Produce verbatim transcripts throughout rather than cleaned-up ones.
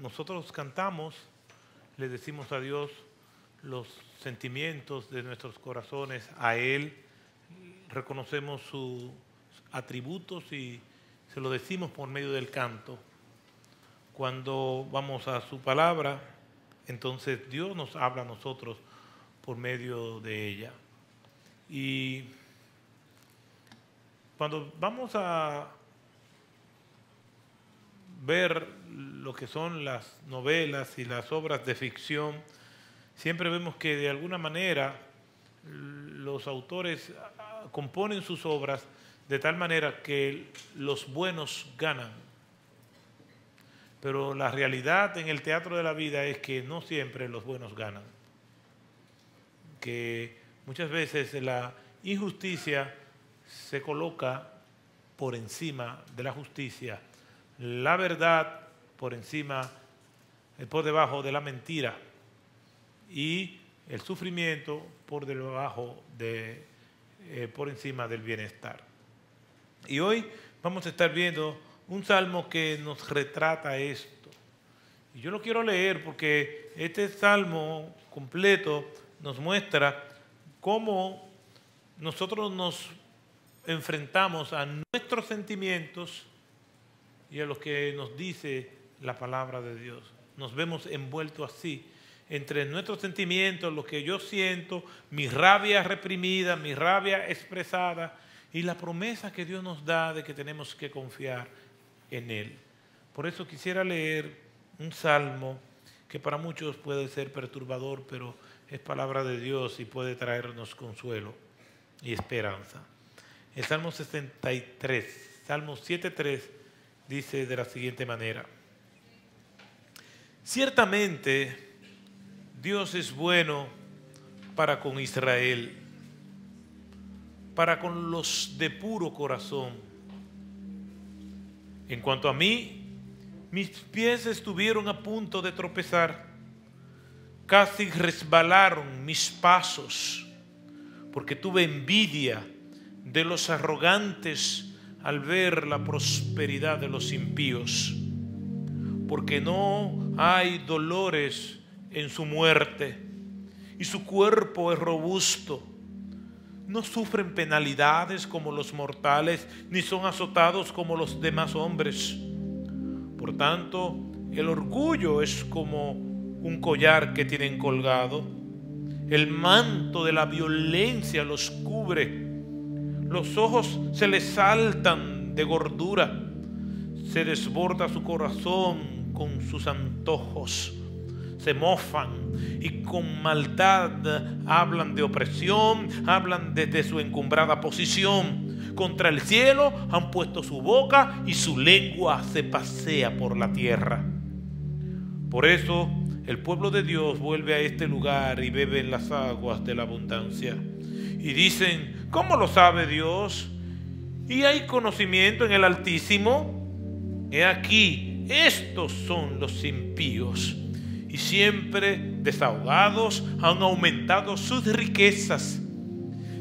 nosotros cantamos, le decimos a Dios los sentimientos de nuestros corazones, a Él, reconocemos sus atributos y se lo decimos por medio del canto. Cuando vamos a su palabra, entonces Dios nos habla a nosotros por medio de ella. Y cuando vamos a ver lo que son las novelas y las obras de ficción, siempre vemos que de alguna manera los autores componen sus obras de tal manera que los buenos ganan. Pero la realidad en el teatro de la vida es que no siempre los buenos ganan. Que muchas veces la injusticia se coloca por encima de la justicia, la verdad por encima, por debajo de la mentira y el sufrimiento por debajo de, eh, por encima del bienestar. Y hoy vamos a estar viendo un salmo que nos retrata esto. Y yo lo quiero leer porque este salmo completo nos muestra cómo nosotros nos enfrentamos a nuestros sentimientos y a lo que nos dice la palabra de Dios. Nos vemos envueltos así, entre nuestros sentimientos, lo que yo siento, mi rabia reprimida, mi rabia expresada y la promesa que Dios nos da de que tenemos que confiar en Él. Por eso quisiera leer un salmo que para muchos puede ser perturbador, pero es palabra de Dios y puede traernos consuelo y esperanza. El Salmo sesenta y tres, Salmo siete tres, dice de la siguiente manera: ciertamente Dios es bueno para con Israel, para con los de puro corazón. En cuanto a mí, mis pies estuvieron a punto de tropezar, casi resbalaron mis pasos, porque tuve envidia de los arrogantes al ver la prosperidad de los impíos, porque no hay dolores en su muerte y su cuerpo es robusto. No sufren penalidades como los mortales, ni son azotados como los demás hombres. Por tanto, el orgullo es como un collar que tienen colgado, el manto de la violencia los cubre. Los ojos se les saltan de gordura, se desborda su corazón con sus antojos, se mofan y con maldad hablan de opresión, hablan desde su encumbrada posición. Contra el cielo han puesto su boca y su lengua se pasea por la tierra. Por eso el pueblo de Dios vuelve a este lugar y bebe en las aguas de la abundancia. Y dicen, ¿cómo lo sabe Dios? ¿Y hay conocimiento en el Altísimo? He aquí, estos son los impíos, y siempre desahogados han aumentado sus riquezas.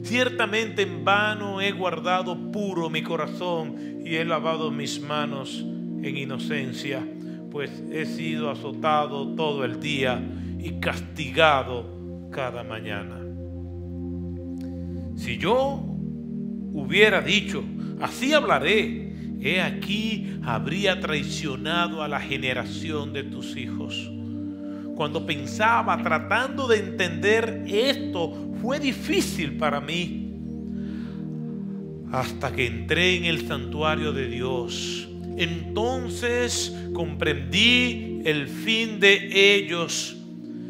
Ciertamente en vano he guardado puro mi corazón y he lavado mis manos en inocencia, pues he sido azotado todo el día y castigado cada mañana. Si yo hubiera dicho, así hablaré, he aquí habría traicionado a la generación de tus hijos. Cuando pensaba, tratando de entender esto, fue difícil para mí, hasta que entré en el santuario de Dios. Entonces comprendí el fin de ellos.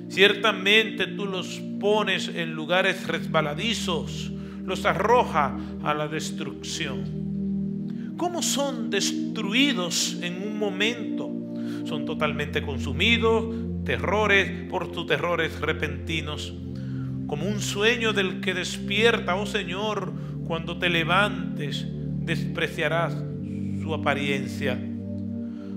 Ciertamente tú los pones en lugares resbaladizos, los arroja a la destrucción. ¿Cómo son destruidos en un momento? Son totalmente consumidos terrores por tus terrores repentinos. Como un sueño del que despierta, oh Señor, cuando te levantes, despreciarás su apariencia.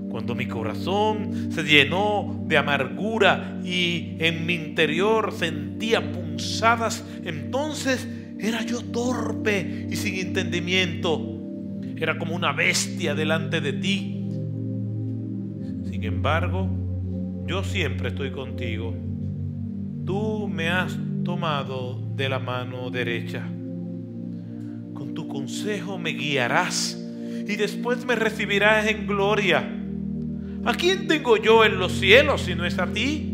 Cuando mi corazón se llenó de amargura y en mi interior sentía punzadas, entonces era yo torpe y sin entendimiento. Era como una bestia delante de ti. Sin embargo, yo siempre estoy contigo. Tú me has tomado de la mano derecha. Con tu consejo me guiarás y después me recibirás en gloria. ¿A quién tengo yo en los cielos si no es a ti?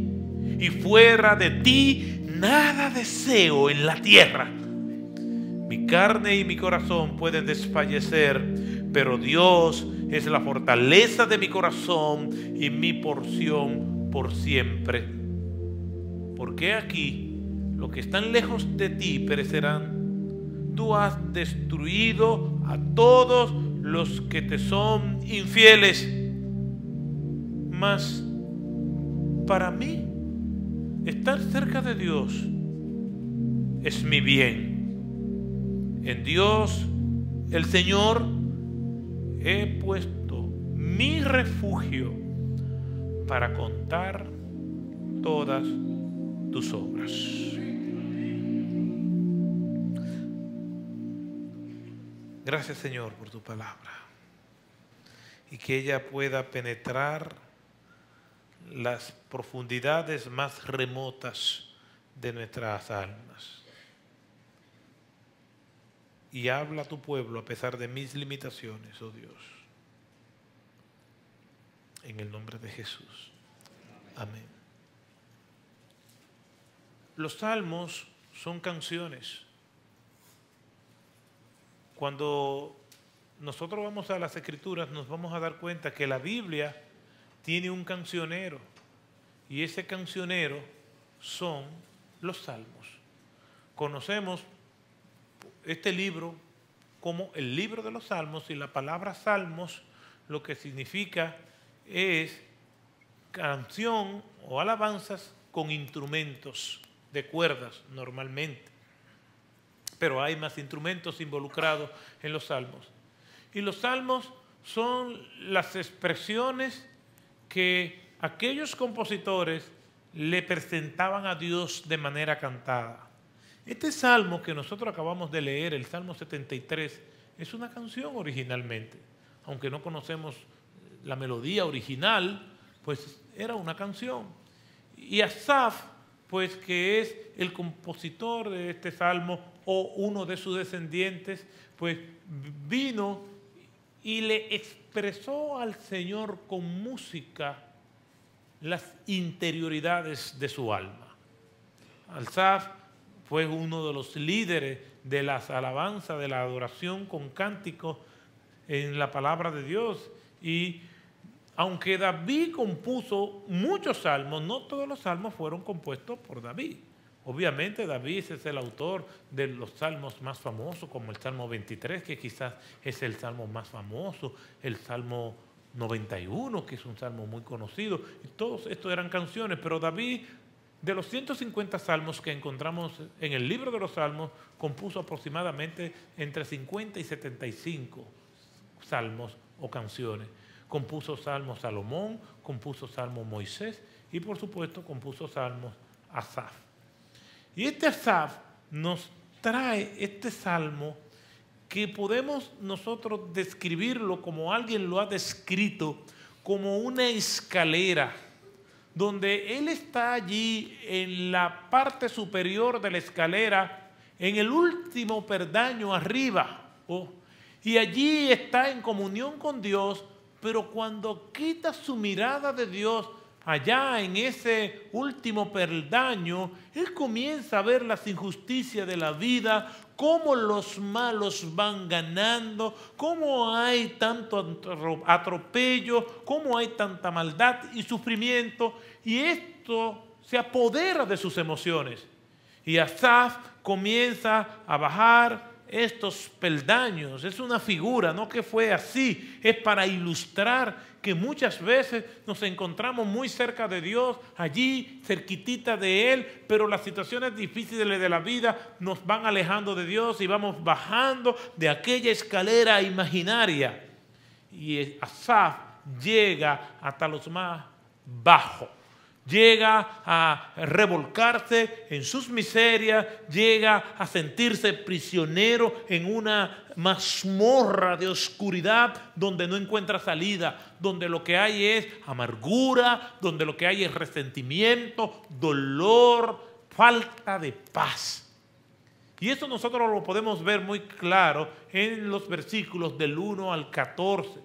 Y fuera de ti nada deseo en la tierra. Mi carne y mi corazón pueden desfallecer, pero Dios es la fortaleza de mi corazón y mi porción por siempre. Porque aquí los que están lejos de ti perecerán. Tú has destruido a todos los que te son infieles. Mas para mí estar cerca de Dios es mi bien. En Dios, el Señor, he puesto mi refugio para contar todas tus obras. Gracias, Señor, por tu palabra, y que ella pueda penetrar las profundidades más remotas de nuestras almas. Y habla a tu pueblo a pesar de mis limitaciones, oh Dios. En el nombre de Jesús. Amén. Los salmos son canciones. Cuando nosotros vamos a las Escrituras, nos vamos a dar cuenta que la Biblia tiene un cancionero, y ese cancionero son los salmos. Conocemos este libro como el libro de los salmos, y la palabra salmos lo que significa es canción o alabanzas con instrumentos de cuerdas normalmente, pero hay más instrumentos involucrados en los salmos. Y los salmos son las expresiones que aquellos compositores le presentaban a Dios de manera cantada. Este salmo que nosotros acabamos de leer, el Salmo setenta y tres, es una canción originalmente. Aunque no conocemos la melodía original, pues era una canción. Y Asaf, pues que es el compositor de este salmo o uno de sus descendientes, pues vino y le expresó al Señor con música las interioridades de su alma. Asaf fue uno de los líderes de las alabanzas, de la adoración con cánticos en la palabra de Dios. Y aunque David compuso muchos salmos, no todos los salmos fueron compuestos por David. Obviamente David es el autor de los salmos más famosos, como el Salmo veintitrés, que quizás es el salmo más famoso, el Salmo noventa y uno, que es un salmo muy conocido. Y todos estos eran canciones, pero David, de los ciento cincuenta salmos que encontramos en el libro de los salmos, compuso aproximadamente entre cincuenta y setenta y cinco salmos o canciones. Compuso salmos Salomón, compuso salmos Moisés y, por supuesto, compuso salmos Asaf. Y este Asaf nos trae este salmo que podemos nosotros describirlo como alguien lo ha descrito, como una escalera, donde él está allí en la parte superior de la escalera, en el último peldaño arriba, oh, y allí está en comunión con Dios, pero cuando quita su mirada de Dios, allá en ese último peldaño, él comienza a ver las injusticias de la vida, cómo los malos van ganando, cómo hay tanto atropello, cómo hay tanta maldad y sufrimiento, y esto se apodera de sus emociones. Y Asaf comienza a bajar estos peldaños. Es una figura, no que fue así, es para ilustrar que muchas veces nos encontramos muy cerca de Dios, allí, cerquitita de Él, pero las situaciones difíciles de la vida nos van alejando de Dios y vamos bajando de aquella escalera imaginaria. Y Asaf llega hasta los más bajos, llega a revolcarse en sus miserias, llega a sentirse prisionero en una mazmorra de oscuridad donde no encuentra salida, donde lo que hay es amargura, donde lo que hay es resentimiento, dolor, falta de paz. Y esto nosotros lo podemos ver muy claro en los versículos del uno al catorce.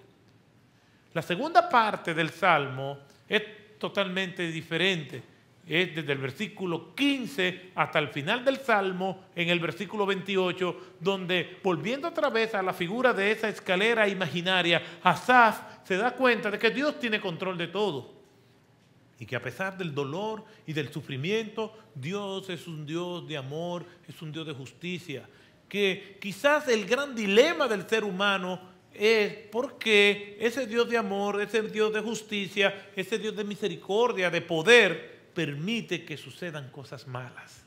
La segunda parte del Salmo es totalmente diferente. Es desde el versículo quince hasta el final del Salmo, en el versículo veintiocho, donde, volviendo otra vez a la figura de esa escalera imaginaria, Asaf se da cuenta de que Dios tiene control de todo. Y que a pesar del dolor y del sufrimiento, Dios es un Dios de amor, es un Dios de justicia. Que quizás el gran dilema del ser humano es porque ese Dios de amor, ese Dios de justicia, ese Dios de misericordia, de poder, permite que sucedan cosas malas.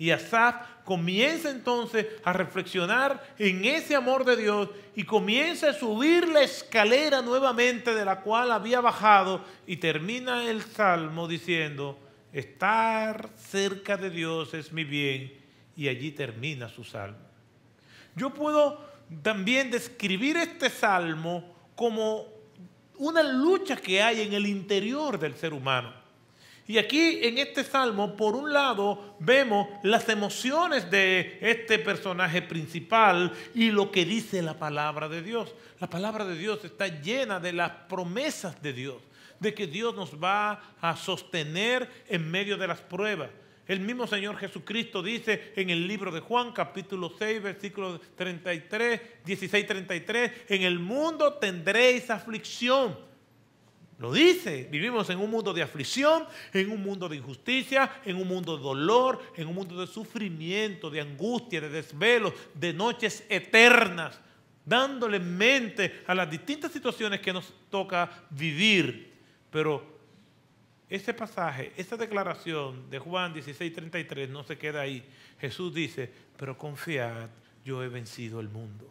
Y Asaf comienza entonces a reflexionar en ese amor de Dios y comienza a subir la escalera nuevamente de la cual había bajado, y termina el Salmo diciendo: estar cerca de Dios es mi bien, y allí termina su Salmo. Yo puedo también describir este Salmo como una lucha que hay en el interior del ser humano. Y aquí en este Salmo, por un lado, vemos las emociones de este personaje principal y lo que dice la palabra de Dios. La palabra de Dios está llena de las promesas de Dios, de que Dios nos va a sostener en medio de las pruebas. El mismo Señor Jesucristo dice en el libro de Juan, capítulo seis, versículos dieciséis a treinta y tres, en el mundo tendréis aflicción. Lo dice, vivimos en un mundo de aflicción, en un mundo de injusticia, en un mundo de dolor, en un mundo de sufrimiento, de angustia, de desvelos, de noches eternas, dándole mente a las distintas situaciones que nos toca vivir. Pero ese pasaje, esa declaración de Juan dieciséis, treinta y tres no se queda ahí. Jesús dice: pero confiad, yo he vencido el mundo.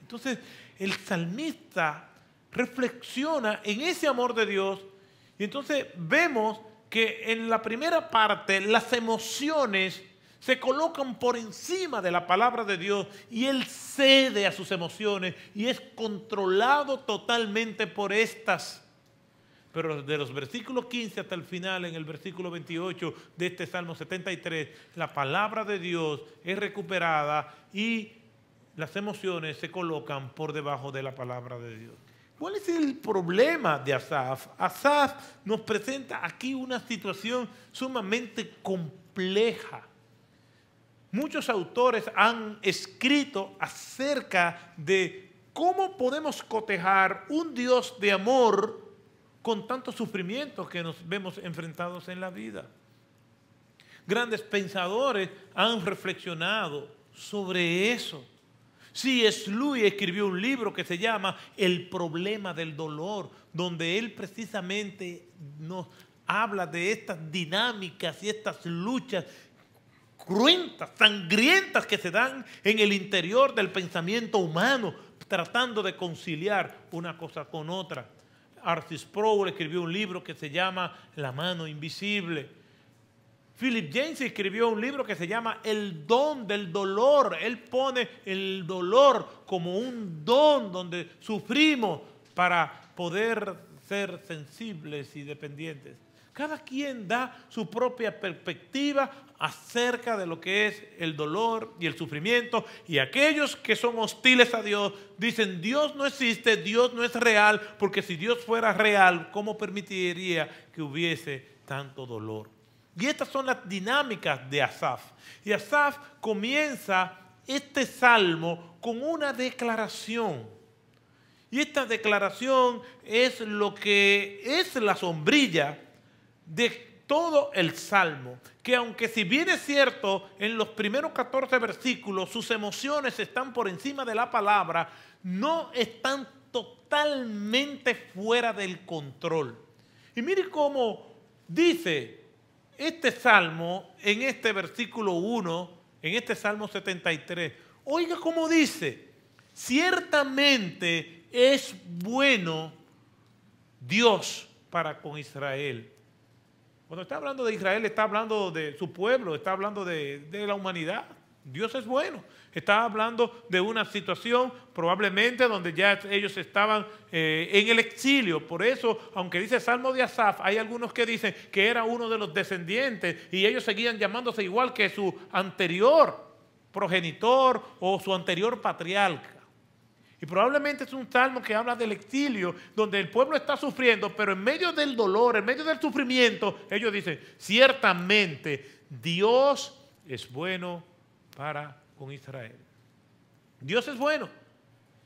Entonces, el salmista reflexiona en ese amor de Dios, y entonces vemos que en la primera parte las emociones se colocan por encima de la palabra de Dios, y él cede a sus emociones y es controlado totalmente por estas. Pero de los versículos quince hasta el final, en el versículo veintiocho de este Salmo setenta y tres, la palabra de Dios es recuperada y las emociones se colocan por debajo de la palabra de Dios. ¿Cuál es el problema de Asaf? Asaf nos presenta aquí una situación sumamente compleja. Muchos autores han escrito acerca de cómo podemos cotejar un Dios de amor con tantos sufrimientos que nos vemos enfrentados en la vida. Grandes pensadores han reflexionado sobre eso. C S Lewis escribió un libro que se llama El problema del dolor, donde él precisamente nos habla de estas dinámicas y estas luchas cruentas, sangrientas que se dan en el interior del pensamiento humano, tratando de conciliar una cosa con otra. Artis Sproul escribió un libro que se llama La mano invisible. Philip Yancey escribió un libro que se llama El don del dolor. Él pone el dolor como un don donde sufrimos para poder ser sensibles y dependientes. Cada quien da su propia perspectiva acerca de lo que es el dolor y el sufrimiento. Y aquellos que son hostiles a Dios dicen: Dios no existe, Dios no es real, porque si Dios fuera real, ¿cómo permitiría que hubiese tanto dolor? Y estas son las dinámicas de Asaf. Y Asaf comienza este salmo con una declaración. Y esta declaración es lo que es la sombrilla de todo el salmo. Que aunque, si bien es cierto, en los primeros catorce versículos sus emociones están por encima de la palabra, no están totalmente fuera del control. Y mire cómo dice este Salmo, en este versículo uno, en este Salmo setenta y tres, oiga cómo dice: ciertamente es bueno Dios para con Israel, Cuando está hablando de Israel, está hablando de su pueblo, está hablando de, de la humanidad. Dios es bueno. Está hablando de una situación probablemente donde ya ellos estaban eh, en el exilio. Por eso, aunque dice Salmo de Asaf, hay algunos que dicen que era uno de los descendientes y ellos seguían llamándose igual que su anterior progenitor o su anterior patriarca. Y probablemente es un salmo que habla del exilio, donde el pueblo está sufriendo, pero en medio del dolor, en medio del sufrimiento, ellos dicen, ciertamente Dios es bueno para con Israel. Dios es bueno.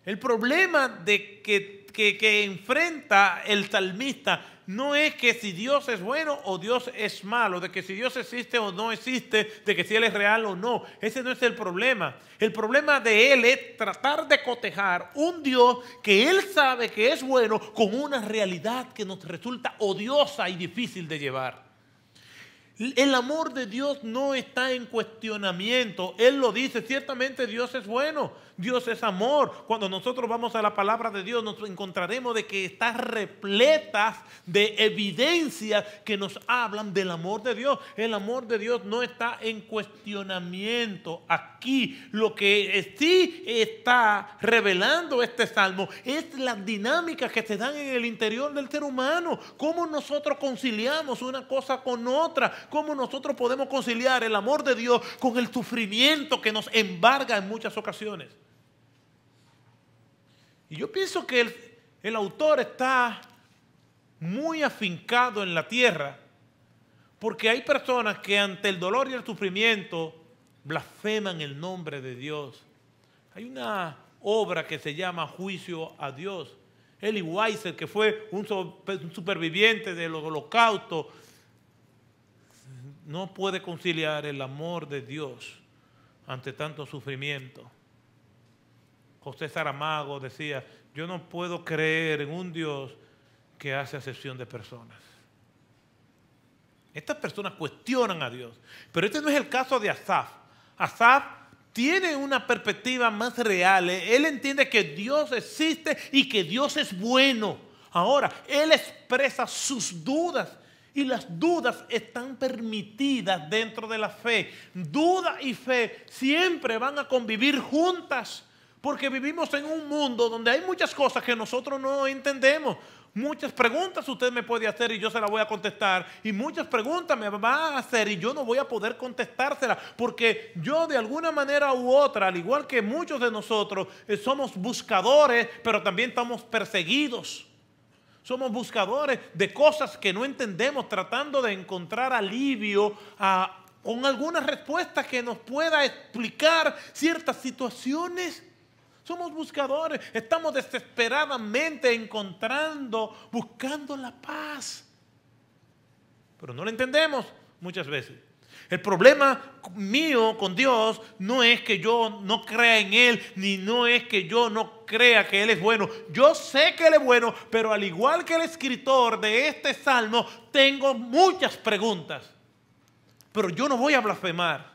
El problema de que, que, que enfrenta el salmista no es que si Dios es bueno o Dios es malo, de que si Dios existe o no existe, de que si Él es real o no. Ese no es el problema. El problema de él es tratar de cotejar un Dios que él sabe que es bueno con una realidad que nos resulta odiosa y difícil de llevar. El amor de Dios no está en cuestionamiento. Él lo dice, ciertamente Dios es bueno, Dios es amor. Cuando nosotros vamos a la palabra de Dios, nos encontraremos de que está repleta de evidencias que nos hablan del amor de Dios. El amor de Dios no está en cuestionamiento aquí. Lo que sí está revelando este salmo es las dinámicas que se dan en el interior del ser humano. Cómo nosotros conciliamos una cosa con otra. Cómo nosotros podemos conciliar el amor de Dios con el sufrimiento que nos embarga en muchas ocasiones. Y yo pienso que el, el autor está muy afincado en la tierra, porque hay personas que ante el dolor y el sufrimiento blasfeman el nombre de Dios. Hay una obra que se llama Juicio a Dios. Elie Wiesel, que fue un superviviente del Holocausto, no puede conciliar el amor de Dios ante tanto sufrimiento. José Saramago decía, yo no puedo creer en un Dios que hace acepción de personas. Estas personas cuestionan a Dios, pero este no es el caso de Asaf. Asaf tiene una perspectiva más real. Él entiende que Dios existe y que Dios es bueno. Ahora, él expresa sus dudas. Y las dudas están permitidas dentro de la fe. Duda y fe siempre van a convivir juntas, porque vivimos en un mundo donde hay muchas cosas que nosotros no entendemos. Muchas preguntas usted me puede hacer y yo se las voy a contestar. Y muchas preguntas me va a hacer y yo no voy a poder contestárselas, porque yo de alguna manera u otra, al igual que muchos de nosotros, eh, somos buscadores, pero también estamos perseguidos. Somos buscadores de cosas que no entendemos, tratando de encontrar alivio a, con alguna respuesta que nos pueda explicar ciertas situaciones. Somos buscadores, estamos desesperadamente encontrando, buscando la paz. Pero no la entendemos muchas veces. El problema mío con Dios no es que yo no crea en Él, ni no es que yo no crea que Él es bueno. Yo sé que Él es bueno, pero al igual que el escritor de este salmo, tengo muchas preguntas. Pero yo no voy a blasfemar.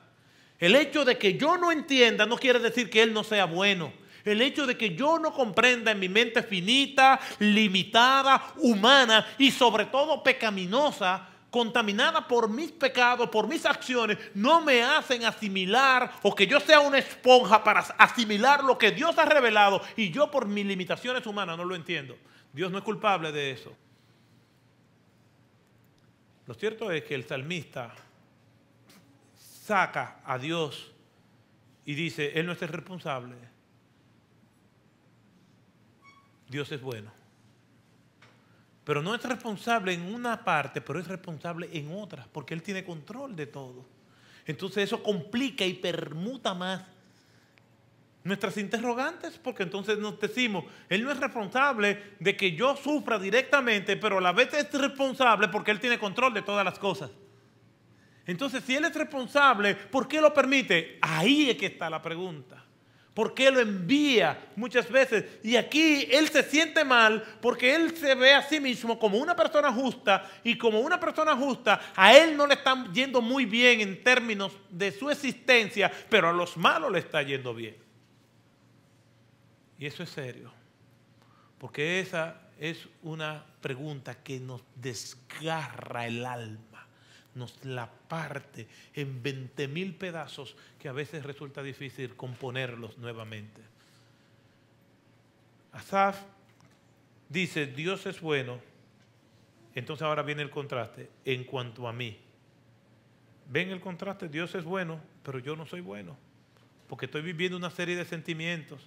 El hecho de que yo no entienda no quiere decir que Él no sea bueno. El hecho de que yo no comprenda en mi mente finita, limitada, humana y sobre todo pecaminosa, contaminada por mis pecados, por mis acciones, no me hacen asimilar o que yo sea una esponja para asimilar lo que Dios ha revelado y yo por mis limitaciones humanas no lo entiendo. Dios no es culpable de eso. Lo cierto es que el salmista saca a Dios y dice, Él no es el responsable. Dios es bueno. Pero no es responsable en una parte, pero es responsable en otra, porque Él tiene control de todo. Entonces eso complica y permuta más nuestras interrogantes, porque entonces nos decimos, Él no es responsable de que yo sufra directamente, pero a la vez es responsable porque Él tiene control de todas las cosas. Entonces, si Él es responsable, ¿por qué lo permite? Ahí es que está la pregunta. ¿Por qué lo envía muchas veces? Y aquí él se siente mal porque él se ve a sí mismo como una persona justa y como una persona justa a él no le están yendo muy bien en términos de su existencia, pero a los malos le está yendo bien. Y eso es serio, porque esa es una pregunta que nos desgarra el alma. nos la parte en veinte mil pedazos que a veces resulta difícil componerlos nuevamente. Asaf dice, Dios es bueno. Entonces ahora viene el contraste, en cuanto a mí. ¿Ven el contraste? Dios es bueno, pero yo no soy bueno, porque estoy viviendo una serie de sentimientos.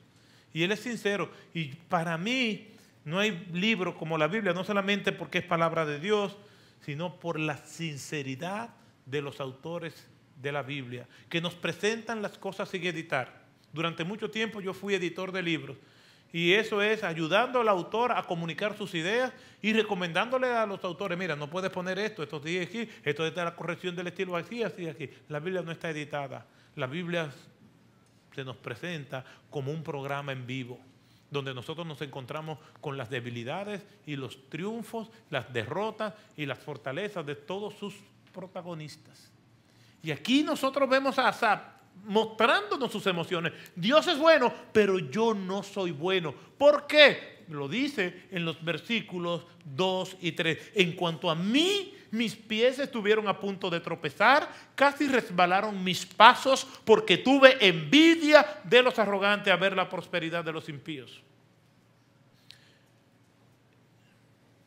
Y Él es sincero. Y para mí no hay libro como la Biblia, no solamente porque es palabra de Dios, sino por la sinceridad de los autores de la Biblia, que nos presentan las cosas sin editar. Durante mucho tiempo yo fui editor de libros. Y eso es ayudando al autor a comunicar sus ideas y recomendándole a los autores, mira, no puedes poner esto, esto sigue aquí, esto está la corrección del estilo así, así, aquí. La Biblia no está editada. La Biblia se nos presenta como un programa en vivo, donde nosotros nos encontramos con las debilidades y los triunfos, las derrotas y las fortalezas de todos sus protagonistas. Y aquí nosotros vemos a Asaf mostrándonos sus emociones. Dios es bueno, pero yo no soy bueno. ¿Por qué? Lo dice en los versículos dos y tres. En cuanto a mí, mis pies estuvieron a punto de tropezar, casi resbalaron mis pasos, porque tuve envidia de los arrogantes a ver la prosperidad de los impíos.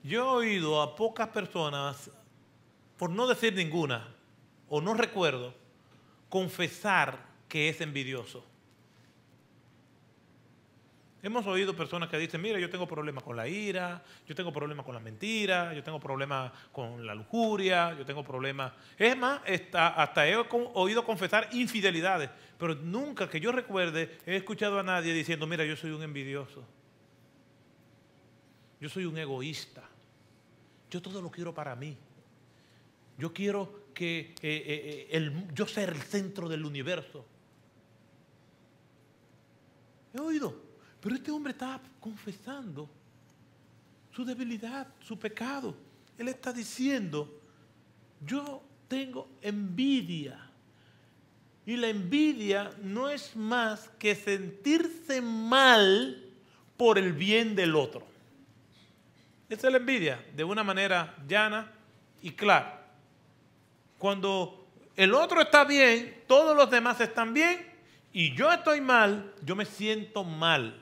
Yo he oído a pocas personas, por no decir ninguna, o no recuerdo, confesar que es envidioso. Hemos oído personas que dicen, mira, yo tengo problemas con la ira, yo tengo problemas con la mentira, yo tengo problemas con la lujuria, yo tengo problemas... Es más, hasta he oído confesar infidelidades, pero nunca que yo recuerde he escuchado a nadie diciendo, mira, yo soy un envidioso, yo soy un egoísta, yo todo lo quiero para mí, yo quiero... que eh, eh, el, yo ser el centro del universo. He oído, pero este hombre está confesando su debilidad, su pecado. Él está diciendo, yo tengo envidia. Y la envidia no es más que sentirse mal por el bien del otro. Esa es la envidia, de una manera llana y clara. Cuando el otro está bien, todos los demás están bien y yo estoy mal, yo me siento mal.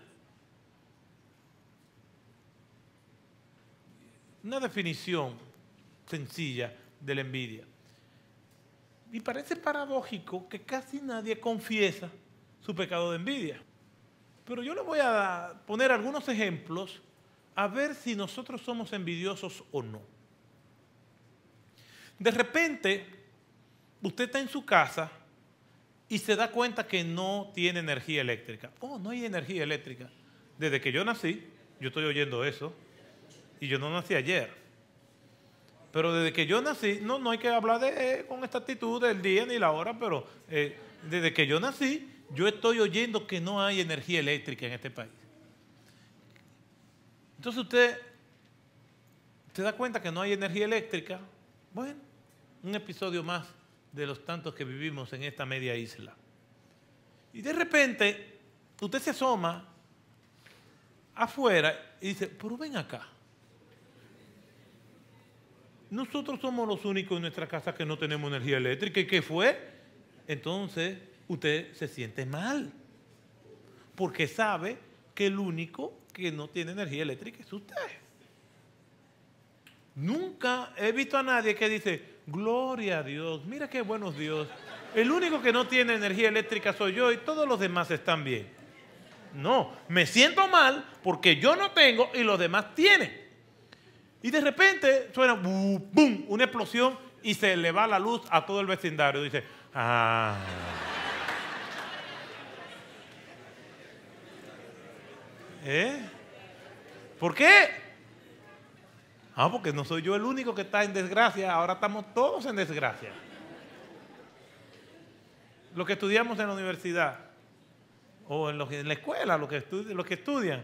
Una definición sencilla de la envidia. Y parece paradójico que casi nadie confiesa su pecado de envidia. Pero yo le voy a poner algunos ejemplos a ver si nosotros somos envidiosos o no. De repente, usted está en su casa y se da cuenta que no tiene energía eléctrica. Oh, no hay energía eléctrica. Desde que yo nací, yo estoy oyendo eso, y yo no nací ayer. Pero desde que yo nací, no, no hay que hablar de, eh, con esta actitud del día ni la hora, pero eh, desde que yo nací, yo estoy oyendo que no hay energía eléctrica en este país. Entonces usted se da cuenta que no hay energía eléctrica. Bueno, un episodio más de los tantos que vivimos en esta media isla. Y de repente, usted se asoma afuera y dice, pero ven acá. Nosotros somos los únicos en nuestra casa que no tenemos energía eléctrica. ¿Y qué fue? Entonces, usted se siente mal. Porque sabe que el único que no tiene energía eléctrica es usted. Nunca he visto a nadie que dice, gloria a Dios, mira qué bueno Dios. El único que no tiene energía eléctrica soy yo y todos los demás están bien. No, me siento mal porque yo no tengo y los demás tienen. Y de repente suena, boom, una explosión y se le va la luz a todo el vecindario. Dice, ah. ¿Eh? ¿Por qué? Ah, porque no soy yo el único que está en desgracia, ahora estamos todos en desgracia. Lo que estudiamos en la universidad o en, lo que, en la escuela, lo que, estu, lo que estudian,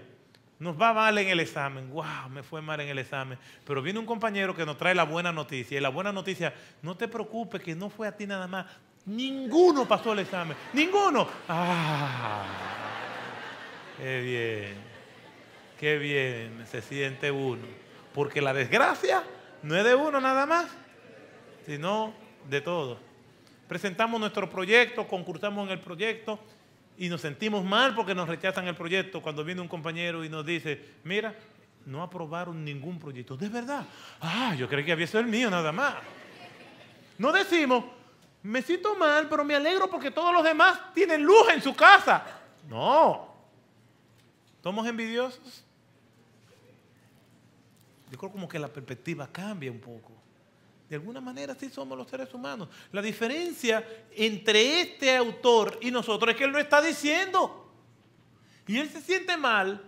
nos va mal en el examen. ¡Wow! Me fue mal en el examen. Pero viene un compañero que nos trae la buena noticia. Y la buena noticia, no te preocupes que no fue a ti nada más. Ninguno pasó el examen. ¡Ninguno! ¡Ah! ¡Qué bien! ¡Qué bien! Se siente uno. Porque la desgracia no es de uno nada más, sino de todo. Presentamos nuestro proyecto, concursamos en el proyecto y nos sentimos mal porque nos rechazan el proyecto cuando viene un compañero y nos dice, mira, no aprobaron ningún proyecto. ¿De verdad? Ah, yo creí que había sido el mío nada más. No decimos, me siento mal, pero me alegro porque todos los demás tienen luz en su casa. No. ¿Somos envidiosos? Yo creo como que la perspectiva cambia un poco. De alguna manera sí somos los seres humanos. La diferencia entre este autor y nosotros es que él lo está diciendo. Y él se siente mal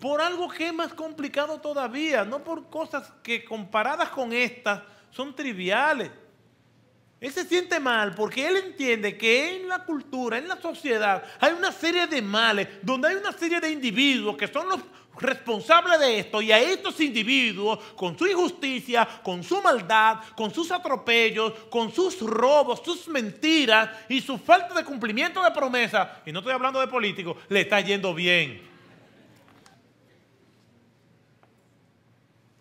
por algo que es más complicado todavía, no por cosas que comparadas con estas son triviales. Él se siente mal porque él entiende que en la cultura, en la sociedad, hay una serie de males, donde hay una serie de individuos que son los responsables de esto, y a estos individuos, con su injusticia, con su maldad, con sus atropellos, con sus robos, sus mentiras y su falta de cumplimiento de promesas, y no estoy hablando de políticos, le está yendo bien.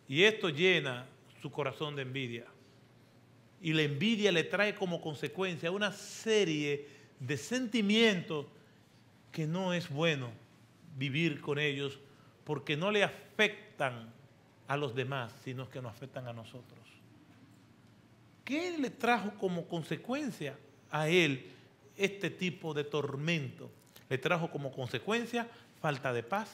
Y esto llena su corazón de envidia. Y la envidia le trae como consecuencia una serie de sentimientos que no es bueno vivir con ellos porque no le afectan a los demás, sino que nos afectan a nosotros. ¿Qué le trajo como consecuencia a él este tipo de tormento? Le trajo como consecuencia falta de paz,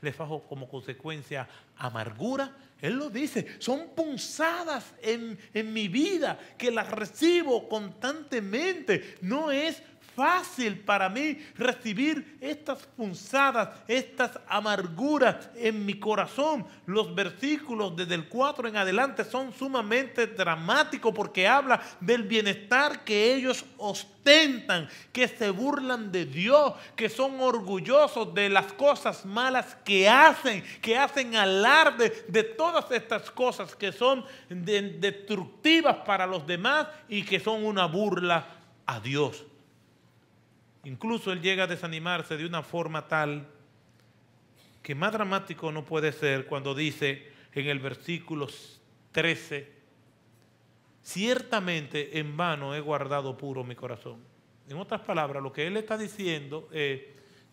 le trajo como consecuencia amargura. Él lo dice, son punzadas en, en mi vida que las recibo constantemente. No es fácil para mí recibir estas punzadas, estas amarguras en mi corazón. Los versículos desde el cuatro en adelante son sumamente dramáticos porque habla del bienestar que ellos ostentan, que se burlan de Dios, que son orgullosos de las cosas malas que hacen, que hacen alarde de todas estas cosas que son destructivas para los demás y que son una burla a Dios. Incluso él llega a desanimarse de una forma tal que más dramático no puede ser cuando dice en el versículo trece, ciertamente en vano he guardado puro mi corazón. En otras palabras, lo que él está diciendo es,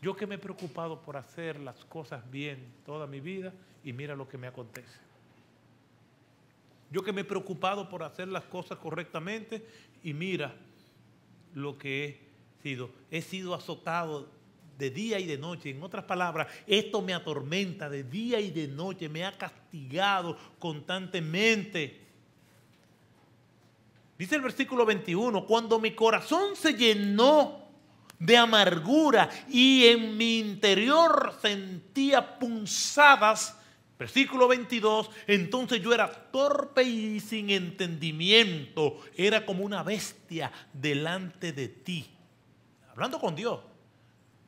yo que me he preocupado por hacer las cosas bien toda mi vida y mira lo que me acontece. Yo que me he preocupado por hacer las cosas correctamente y mira lo que es. He sido azotado de día y de noche. En otras palabras, esto me atormenta de día y de noche. Me ha castigado constantemente. Dice el versículo veintiuno, cuando mi corazón se llenó de amargura y en mi interior sentía punzadas, versículo veintidós, entonces yo era torpe y sin entendimiento. Era como una bestia delante de ti. Hablando con Dios,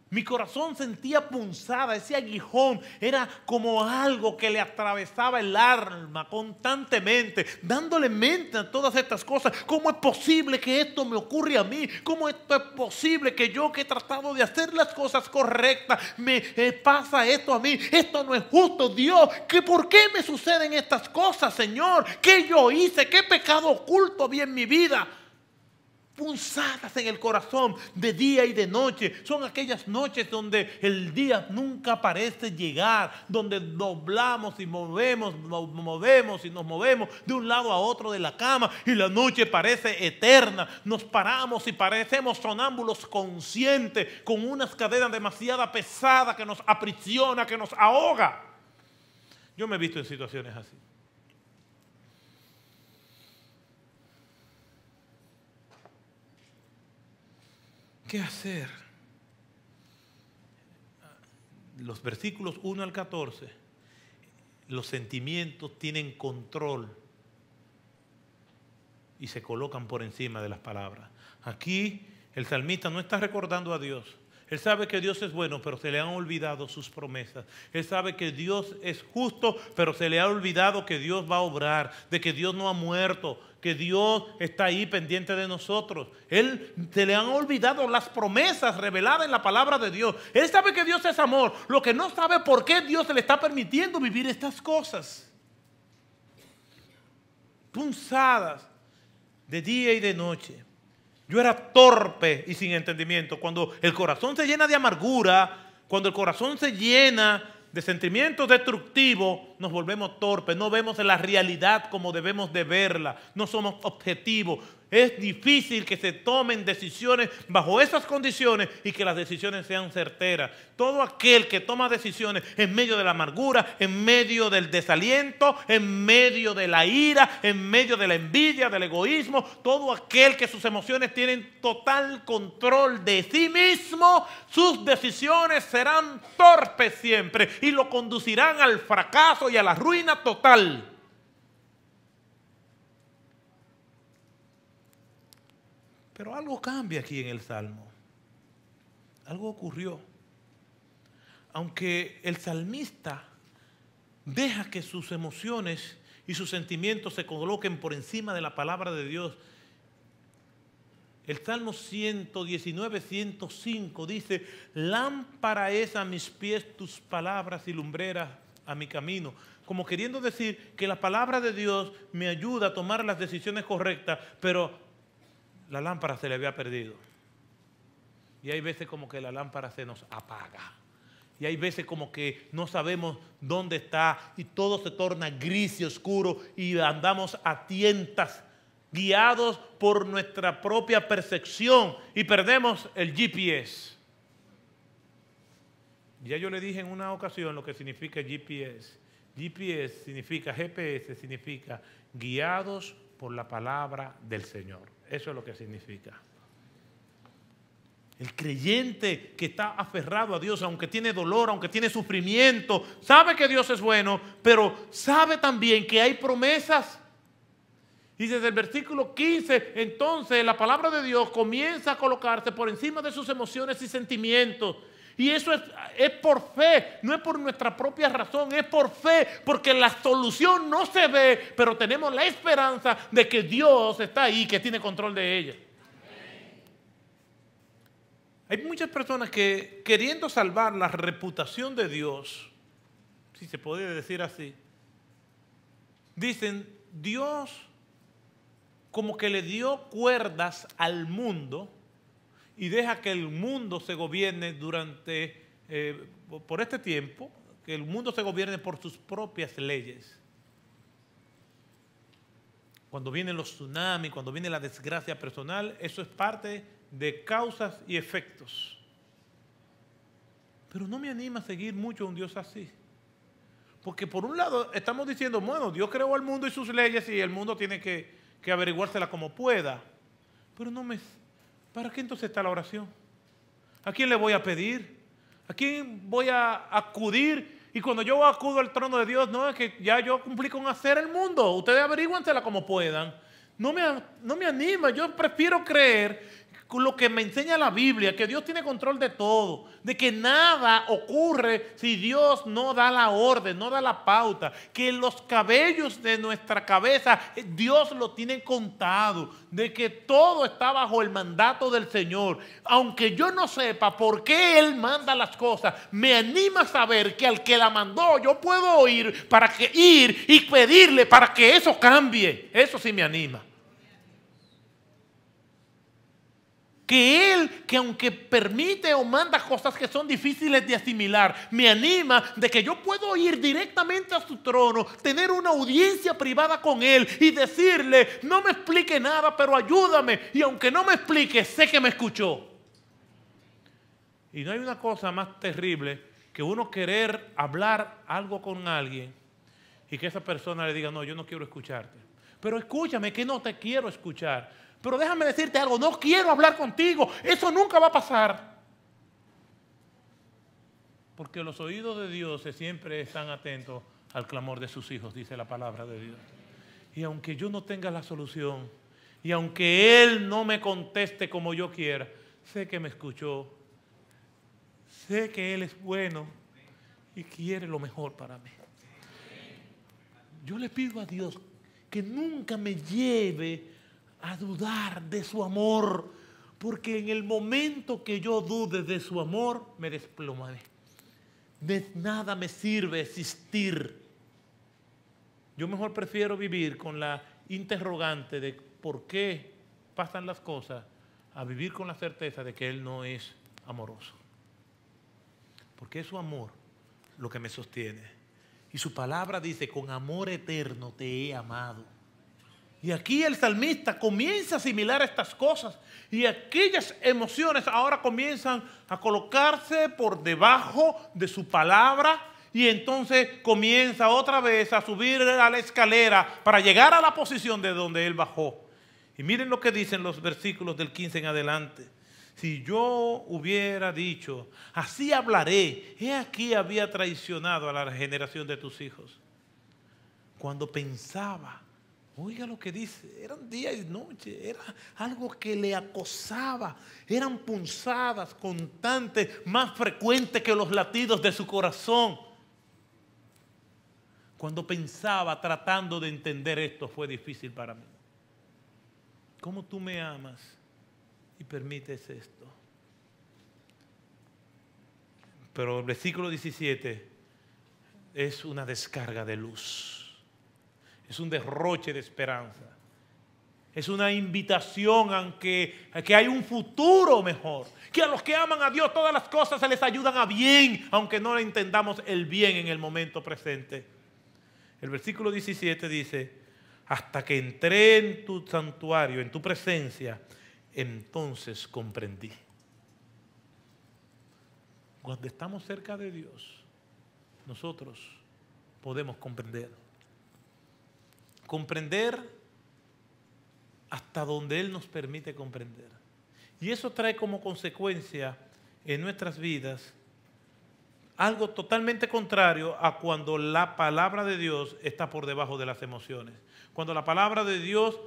mi corazón sentía punzada, ese aguijón era como algo que le atravesaba el alma constantemente, dándole mente a todas estas cosas. ¿Cómo es posible que esto me ocurra a mí? ¿Cómo esto es posible que yo que he tratado de hacer las cosas correctas me eh, pasa esto a mí? Esto no es justo, Dios. ¿Que ¿Por qué me suceden estas cosas, Señor? ¿Qué yo hice? ¿Qué pecado oculto había en mi vida? Punzadas en el corazón de día y de noche. Son aquellas noches donde el día nunca parece llegar, donde doblamos y movemos, movemos y nos movemos de un lado a otro de la cama y la noche parece eterna. Nos paramos y parecemos sonámbulos conscientes con unas cadenas demasiado pesadas que nos aprisiona, que nos ahoga. Yo me he visto en situaciones así. ¿Qué hacer? Los versículos uno al catorce, los sentimientos tienen control y se colocan por encima de las palabras. Aquí el salmista no está recordando a Dios. Él sabe que Dios es bueno, pero se le han olvidado sus promesas. Él sabe que Dios es justo, pero se le ha olvidado que Dios va a obrar, de que Dios no ha muerto, que Dios está ahí pendiente de nosotros. Él, se le han olvidado las promesas reveladas en la palabra de Dios. Él sabe que Dios es amor, lo que no sabe por qué Dios se le está permitiendo vivir estas cosas. Punzadas de día y de noche. Yo era torpe y sin entendimiento. Cuando el corazón se llena de amargura, cuando el corazón se llena de sentimientos destructivos, nos volvemos torpes, no vemos la realidad como debemos de verla, no somos objetivos. Es difícil que se tomen decisiones bajo esas condiciones y que las decisiones sean certeras. Todo aquel que toma decisiones en medio de la amargura, en medio del desaliento, en medio de la ira, en medio de la envidia, del egoísmo, todo aquel que sus emociones tienen total control de sí mismo, sus decisiones serán torpes siempre y lo conducirán al fracaso y a la ruina total. Pero algo cambia aquí en el Salmo. Algo ocurrió. Aunque el salmista deja que sus emociones y sus sentimientos se coloquen por encima de la palabra de Dios, el Salmo ciento diecinueve, ciento cinco dice, lámpara es a mis pies tus palabras y lumbrera a mi camino. Como queriendo decir que la palabra de Dios me ayuda a tomar las decisiones correctas, pero la lámpara se le había perdido. Y hay veces como que la lámpara se nos apaga. Y hay veces como que no sabemos dónde está y todo se torna gris y oscuro y andamos a tientas, guiados por nuestra propia percepción y perdemos el G P S. Ya yo le dije en una ocasión lo que significa G P S. G P S significa, G P S significa guiados por la palabra del Señor. Eso es lo que significa. El creyente que está aferrado a Dios, aunque tiene dolor, aunque tiene sufrimiento, sabe que Dios es bueno, pero sabe también que hay promesas. Y desde el versículo quince, entonces la palabra de Dios comienza a colocarse por encima de sus emociones y sentimientos. Y eso es, es por fe, no es por nuestra propia razón, es por fe, porque la solución no se ve, pero tenemos la esperanza de que Dios está ahí, que tiene control de ella. Amén. Hay muchas personas que, queriendo salvar la reputación de Dios, si se puede decir así, dicen, Dios como que le dio cuerdas al mundo y deja que el mundo se gobierne durante, eh, por este tiempo, que el mundo se gobierne por sus propias leyes. Cuando vienen los tsunamis, cuando viene la desgracia personal, eso es parte de causas y efectos. Pero no me anima a seguir mucho a un Dios así. Porque por un lado estamos diciendo, bueno, Dios creó al mundo y sus leyes y el mundo tiene que, que averiguárselas como pueda. Pero no me... ¿Para qué entonces está la oración? ¿A quién le voy a pedir? ¿A quién voy a acudir? Y cuando yo acudo al trono de Dios, no, es que ya yo cumplí con hacer el mundo. Ustedes averíguensela como puedan. No me, no me anima, yo prefiero creer lo que me enseña la Biblia, que Dios tiene control de todo, de que nada ocurre si Dios no da la orden, no da la pauta, que los cabellos de nuestra cabeza Dios lo tiene contado, de que todo está bajo el mandato del Señor. Aunque yo no sepa por qué Él manda las cosas, me anima a saber que al que la mandó yo puedo ir, para que ir y pedirle para que eso cambie. Eso sí me anima. Que Él, que aunque permite o manda cosas que son difíciles de asimilar, me anima de que yo puedo ir directamente a su trono, tener una audiencia privada con Él y decirle, no me explique nada, pero ayúdame. Y aunque no me explique, sé que me escuchó. Y no hay una cosa más terrible que uno querer hablar algo con alguien y que esa persona le diga, no, yo no quiero escucharte. Pero escúchame, que no te quiero escuchar. Pero déjame decirte algo, no quiero hablar contigo. Eso nunca va a pasar. Porque los oídos de Dios siempre están atentos al clamor de sus hijos, dice la palabra de Dios. Y aunque yo no tenga la solución, y aunque Él no me conteste como yo quiera, sé que me escuchó, sé que Él es bueno y quiere lo mejor para mí. Yo le pido a Dios que nunca me lleve a dudar de su amor, porque en el momento que yo dude de su amor, me desplomaré. De nada me sirve existir. Yo mejor prefiero vivir con la interrogante de por qué pasan las cosas, a vivir con la certeza de que Él no es amoroso. Porque es su amor lo que me sostiene. Y su palabra dice, con amor eterno te he amado. Y aquí el salmista comienza a asimilar estas cosas. Y aquellas emociones ahora comienzan a colocarse por debajo de su palabra. Y entonces comienza otra vez a subir a la escalera para llegar a la posición de donde él bajó. Y miren lo que dicen los versículos del quince en adelante. Si yo hubiera dicho, así hablaré, he aquí había traicionado a la generación de tus hijos. Cuando pensaba, oiga lo que dice, eran día y noche, era algo que le acosaba, eran punzadas constantes, más frecuentes que los latidos de su corazón. Cuando pensaba, tratando de entender esto, fue difícil para mí. ¿Cómo tú me amas y permites esto? Pero el versículo diecisiete es una descarga de luz. Es un derroche de esperanza. Es una invitación a que, a que hay un futuro mejor. Que a los que aman a Dios todas las cosas se les ayudan a bien, aunque no entendamos el bien en el momento presente. El versículo diecisiete dice, hasta que entré en tu santuario, en tu presencia, entonces comprendí. Cuando estamos cerca de Dios, nosotros podemos comprender. Comprender hasta donde Él nos permite comprender. Y eso trae como consecuencia en nuestras vidas algo totalmente contrario a cuando la palabra de Dios está por debajo de las emociones. Cuando la palabra de Dios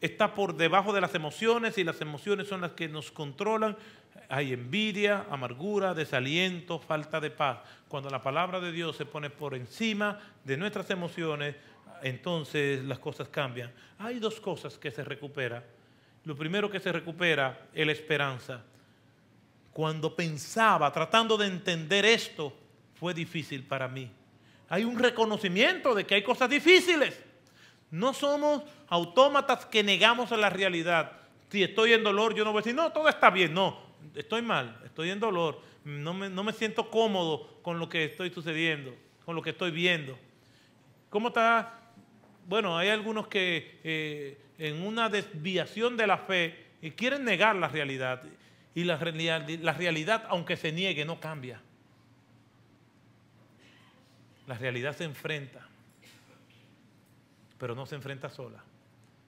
está por debajo de las emociones y las emociones son las que nos controlan, hay envidia, amargura, desaliento, falta de paz. Cuando la palabra de Dios se pone por encima de nuestras emociones, entonces las cosas cambian. Hay dos cosas que se recuperan. Lo primero que se recupera es la esperanza. Cuando pensaba, tratando de entender esto, fue difícil para mí. Hay un reconocimiento de que hay cosas difíciles. No somos autómatas que negamos a la realidad. Si estoy en dolor, yo no voy a decir, no, todo está bien. No, estoy mal, estoy en dolor. No me, no me siento cómodo con lo que estoy sucediendo, con lo que estoy viendo. ¿Cómo está? Bueno, hay algunos que eh, en una desviación de la fe y quieren negar la realidad. Y la realidad, la realidad, aunque se niegue, no cambia. La realidad se enfrenta, pero no se enfrenta sola.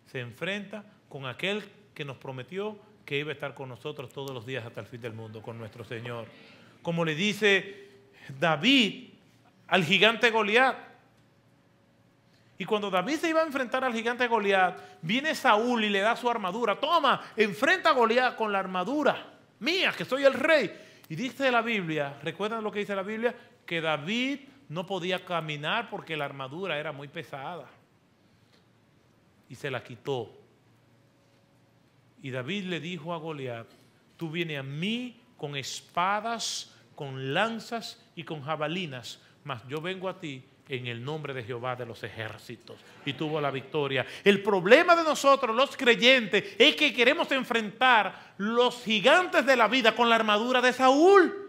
Se enfrenta con aquel que nos prometió que iba a estar con nosotros todos los días hasta el fin del mundo, con nuestro Señor. Como le dice David al gigante Goliat. Y cuando David se iba a enfrentar al gigante Goliat, viene Saúl y le da su armadura. Toma, enfrenta a Goliat con la armadura mía, que soy el rey. Y dice la Biblia, ¿recuerdan lo que dice la Biblia? Que David no podía caminar porque la armadura era muy pesada. Y se la quitó. Y David le dijo a Goliat, tú vienes a mí con espadas, con lanzas y con jabalinas, mas yo vengo a ti en el nombre de Jehová de los ejércitos. Y tuvo la victoria. El problema de nosotros, los creyentes, es que queremos enfrentar los gigantes de la vida con la armadura de Saúl.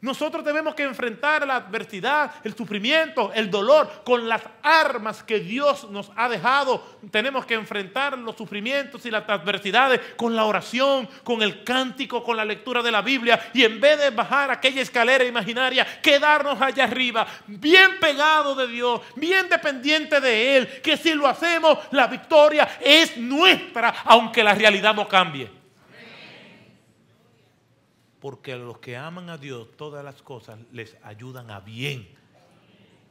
Nosotros tenemos que enfrentar la adversidad, el sufrimiento, el dolor con las armas que Dios nos ha dejado. Tenemos que enfrentar los sufrimientos y las adversidades con la oración, con el cántico, con la lectura de la Biblia. Y en vez de bajar aquella escalera imaginaria, quedarnos allá arriba, bien pegados de Dios, bien dependientes de Él. Que si lo hacemos, la victoria es nuestra, aunque la realidad no cambie. Porque a los que aman a Dios, todas las cosas les ayudan a bien,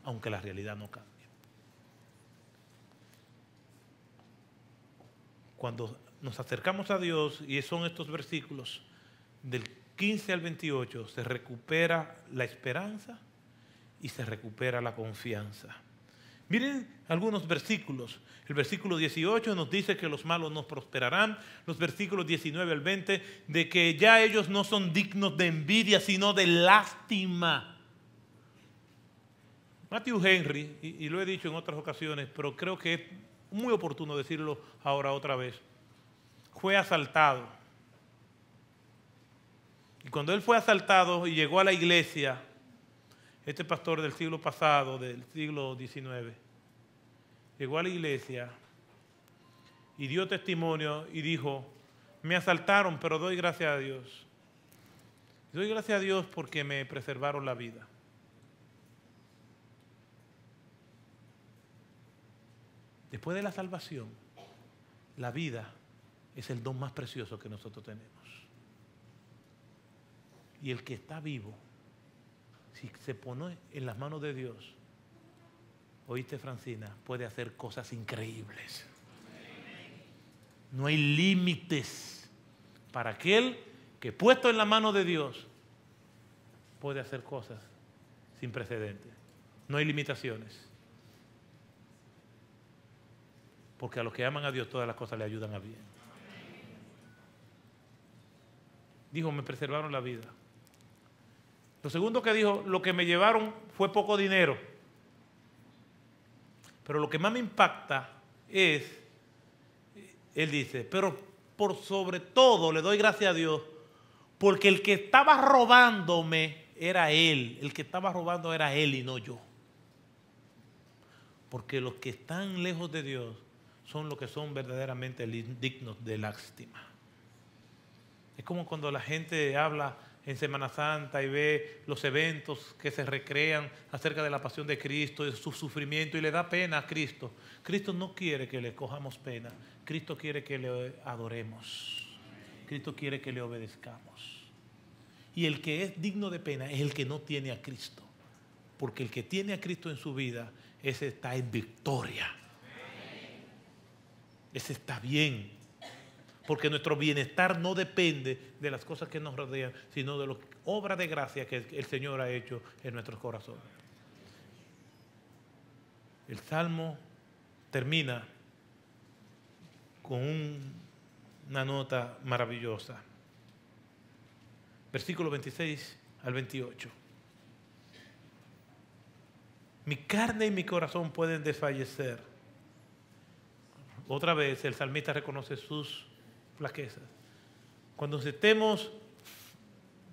aunque la realidad no cambie. Cuando nos acercamos a Dios, y son estos versículos del quince al veintiocho, se recupera la esperanza y se recupera la confianza. Miren algunos versículos. El versículo dieciocho nos dice que los malos no prosperarán. Los versículos diecinueve al veinte de que ya ellos no son dignos de envidia, sino de lástima. Matthew Henry, y, y lo he dicho en otras ocasiones, pero creo que muy oportuno decirlo ahora otra vez, fue asaltado. Y cuando él fue asaltado y llegó a la iglesia, este pastor del siglo pasado, del siglo diecinueve, llegó a la iglesia y dio testimonio y dijo, me asaltaron, pero doy gracias a Dios. Doy gracias a Dios porque me preservaron la vida. Después de la salvación, la vida es el don más precioso que nosotros tenemos. Y el que está vivo, si se pone en las manos de Dios, oíste, Francina, puede hacer cosas increíbles. No hay límites para aquel que, puesto en la mano de Dios, puede hacer cosas sin precedentes. No hay limitaciones. Porque a los que aman a Dios todas las cosas le ayudan a bien. Dijo, me preservaron la vida. Lo segundo que dijo, lo que me llevaron fue poco dinero. Pero lo que más me impacta es, él dice, pero por sobre todo le doy gracias a Dios, porque el que estaba robándome era él. El que estaba robando era él y no yo. Porque los que están lejos de Dios son los que son verdaderamente dignos de lástima. Es como cuando la gente habla en Semana Santa y ve los eventos que se recrean acerca de la pasión de Cristo y su sufrimiento y le da pena a Cristo. Cristo no quiere que le cojamos pena. Cristo quiere que le adoremos. Cristo quiere que le obedezcamos. Y el que es digno de pena es el que no tiene a Cristo. Porque el que tiene a Cristo en su vida, ese está en victoria. Ese está bien, porque nuestro bienestar no depende de las cosas que nos rodean, sino de la obra de gracia que el Señor ha hecho en nuestros corazones. El Salmo termina con un, una nota maravillosa. Versículos veintiséis al veintiocho. Mi carne y mi corazón pueden desfallecer. Otra vez el salmista reconoce sus flaquezas. Cuando estemos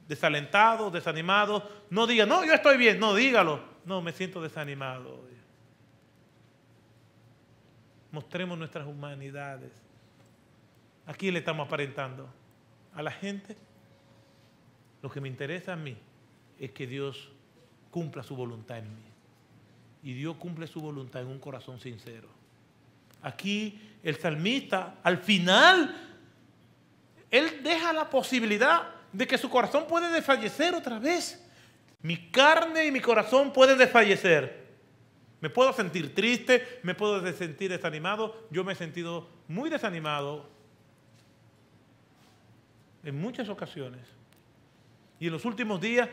desalentados, desanimados, no diga, no, yo estoy bien, no, dígalo. No, me siento desanimado. Mostremos nuestras humanidades. ¿A quién le estamos aparentando? ¿A la gente? Lo que me interesa a mí es que Dios cumpla su voluntad en mí. Y Dios cumple su voluntad en un corazón sincero. Aquí el salmista, al final, él deja la posibilidad de que su corazón puede desfallecer otra vez. Mi carne y mi corazón pueden desfallecer. Me puedo sentir triste, me puedo sentir desanimado. Yo me he sentido muy desanimado en muchas ocasiones. Y en los últimos días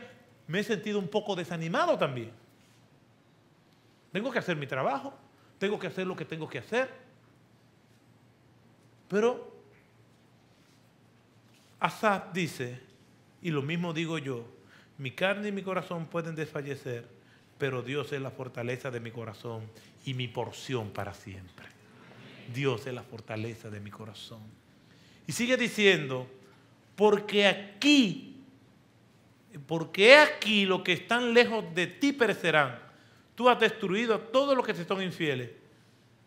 me he sentido un poco desanimado también. Tengo que hacer mi trabajo. Tengo que hacer lo que tengo que hacer. Pero Asaf dice, y lo mismo digo yo, mi carne y mi corazón pueden desfallecer, pero Dios es la fortaleza de mi corazón y mi porción para siempre. Dios es la fortaleza de mi corazón. Y sigue diciendo, porque aquí, porque aquí los que están lejos de ti perecerán. Tú has destruido a todos los que te son infieles.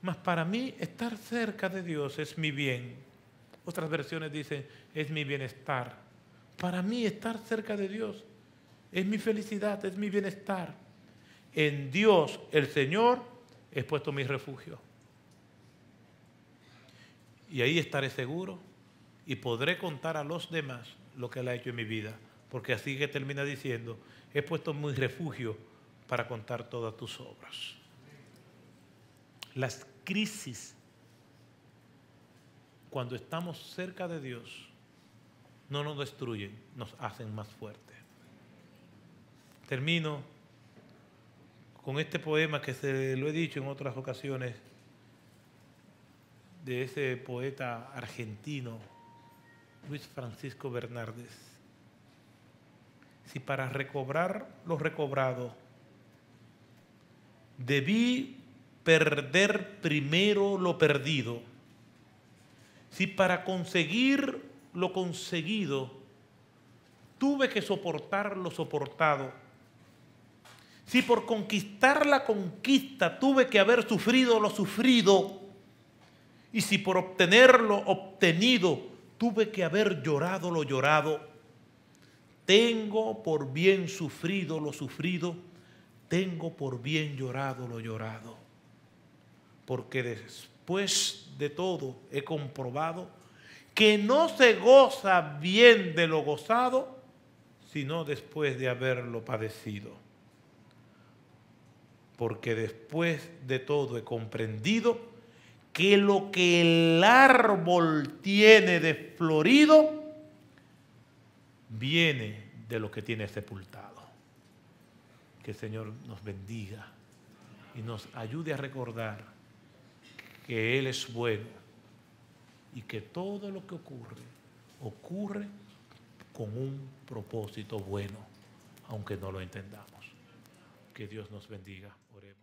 Mas para mí estar cerca de Dios es mi bien. Otras versiones dicen, es mi bienestar. Para mí estar cerca de Dios es mi felicidad, es mi bienestar. En Dios, el Señor, he puesto mi refugio. Y ahí estaré seguro y podré contar a los demás lo que Él ha hecho en mi vida. Porque así que termina diciendo, he puesto mi refugio para contar todas tus obras. Las crisis, cuando estamos cerca de Dios, no nos destruyen, nos hacen más fuertes. Termino con este poema que se lo he dicho en otras ocasiones, de ese poeta argentino, Luis Francisco Bernárdez. Si para recobrar lo recobrado, debí perder primero lo perdido. Si para conseguir lo conseguido tuve que soportar lo soportado, si por conquistar la conquista tuve que haber sufrido lo sufrido, y si por obtener lo obtenido tuve que haber llorado lo llorado, tengo por bien sufrido lo sufrido, tengo por bien llorado lo llorado. Porque después de todo he comprobado que no se goza bien de lo gozado, sino después de haberlo padecido. Porque después de todo he comprendido que lo que el árbol tiene de florido viene de lo que tiene sepultado. Que el Señor nos bendiga y nos ayude a recordar que Él es bueno y que todo lo que ocurre, ocurre con un propósito bueno, aunque no lo entendamos. Que Dios nos bendiga. Oremos.